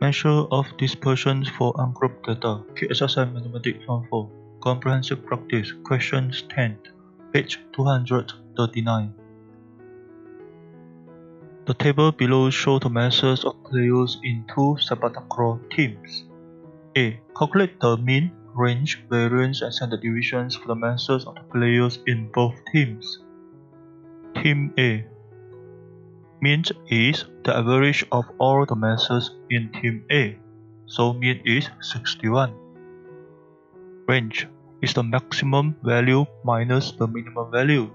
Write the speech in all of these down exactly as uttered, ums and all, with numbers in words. Measure of dispersion for ungrouped data, Q S S M Mathematics Form four, Comprehensive Practice, Questions ten, page two hundred thirty-nine. The table below shows the methods of players in two Sabbatacraw teams. A. Calculate the mean, range, variance, and standard deviations for the methods of the players in both teams. Team A. Mean is the average of all the methods in Team A, so mean is sixty-one. Range is the maximum value minus the minimum value.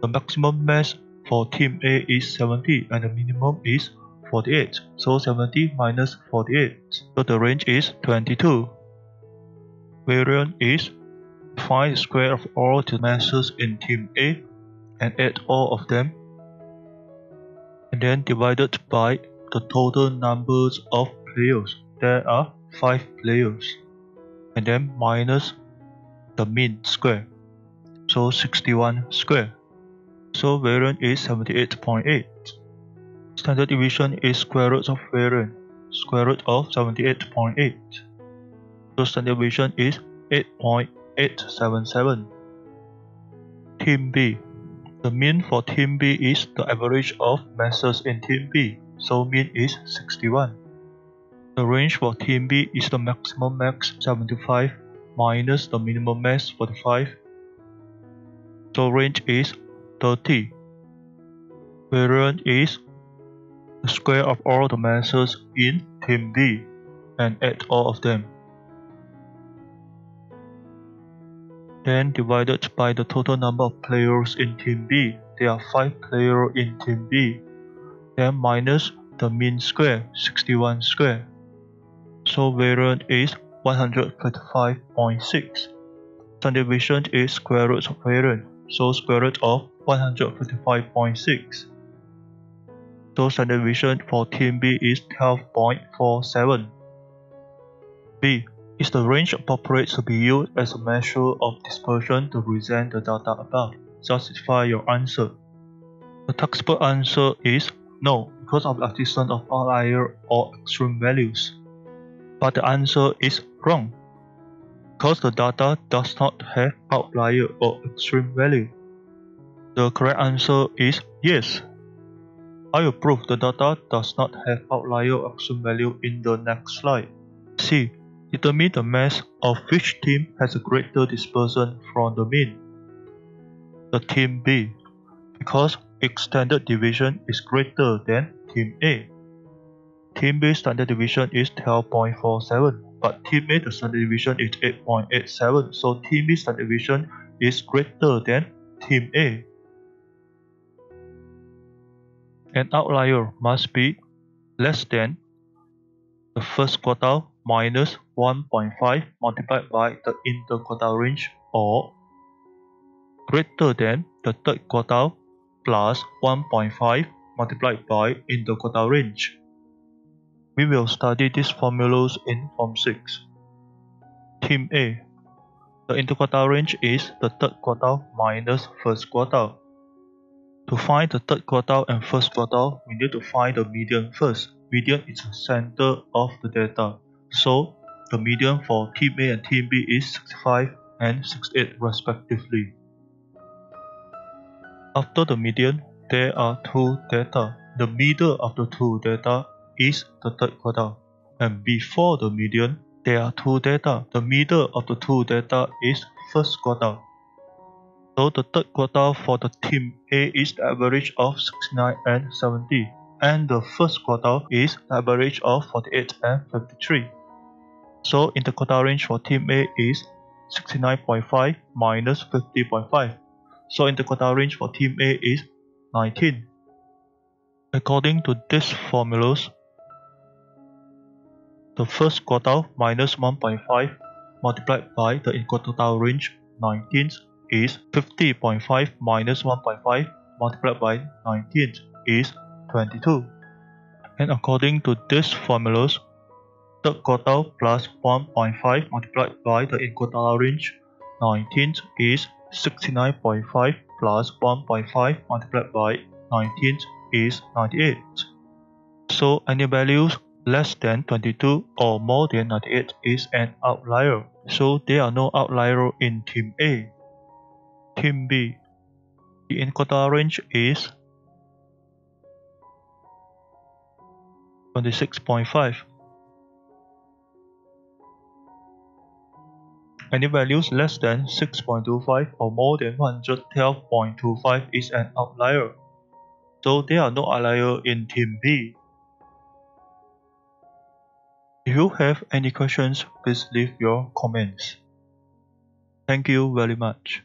The maximum mass for Team A is seventy and the minimum is forty-eight, so seventy minus forty-eight, so the range is twenty-two. Variance is find square of all the masses in Team A and add all of them, and then divided by the total numbers of players. There are five players, and then minus the mean square, so sixty-one square. So variance is seventy-eight point eight. Standard deviation is square root of variance, square root of seventy-eight point eight. So standard deviation is eight point eight seven seven. Team B. The mean for Team B is the average of methods in Team B, so mean is sixty-one. The range for Team B is the maximum max seventy-five minus the minimum max forty-five, so range is thirty. Variance is the square of all the masses in Team B and add all of them, then divided by the total number of players in Team B. There are five players in Team B, then minus the mean square, sixty-one square, so variance is one hundred fifty-five point six. Standard deviation is square root of variance, so square root of one hundred fifty-five point six. So standard deviation for Team B is twelve point four seven. B is the range appropriate to be used as a measure of dispersion to present the data above. Justify your answer. The textbook answer is no, because of the existence of outlier or extreme values. But the answer is wrong, because the data does not have outlier or extreme value. The correct answer is yes. I will prove the data does not have outlier or extreme value in the next slide. C. Determine the mass of which team has a greater dispersion from the mean. The Team B, because its standard deviation is greater than Team A. Team B's standard deviation is twelve point four seven, but Team A the standard deviation is eight point eight seven, so Team B's standard deviation is greater than Team A. An outlier must be less than the first quartile minus one point five multiplied by the interquartile range, or greater than the third quartile plus one point five multiplied by interquartile range. We will study these formulas in Form six. Team A. The interquartile range is the third quartile minus first quartile. To find the third quartile and first quartile, we need to find the median first. Median is the center of the data, so the median for Team A and Team B is sixty-five and sixty-eight respectively. After the median, there are two data. The middle of the two data is the third quartile, and before the median, there are two data. The middle of the two data is first quartile. So the third quartile for the Team A is the average of sixty-nine and seventy, and the first quartile is the average of forty-eight and fifty-three. So interquartile range for Team A is sixty-nine point five minus fifty point five. So interquartile range for Team A is nineteen. According to these formulas, the first quartile minus one point five multiplied by the interquartile range nineteen is fifty point five minus one point five multiplied by nineteen is twenty-two. And according to these formulas, third quartile plus one point five multiplied by the interquartile range nineteen is sixty-nine point five plus one point five multiplied by nineteen is ninety-eight. So any values less than twenty-two or more than ninety-eight is an outlier, so there are no outliers in Team A. Team B. The interquartile range is twenty-six point five. Any values less than six point two five or more than one hundred twelve point two five is an outlier, so there are no outliers in Team B. If you have any questions, please leave your comments. Thank you very much.